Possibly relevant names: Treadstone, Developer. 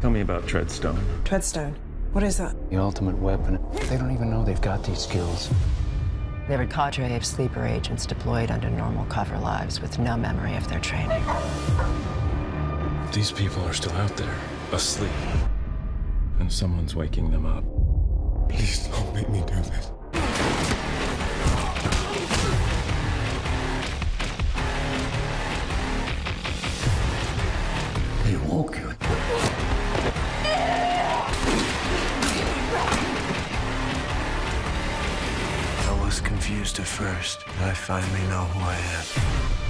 Tell me about Treadstone. Treadstone? What is that? The ultimate weapon. They don't even know they've got these skills. They have a cadre of sleeper agents deployed under normal cover lives with no memory of their training. These people are still out there, asleep. And someone's waking them up. Please don't make me do this. They woke you. I was confused at first, and I finally know who I am.